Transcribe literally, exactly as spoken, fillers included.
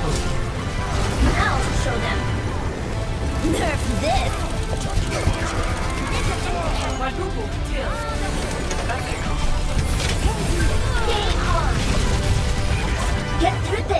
Now to show them. Nerf this! Quadruple kill. Get through this!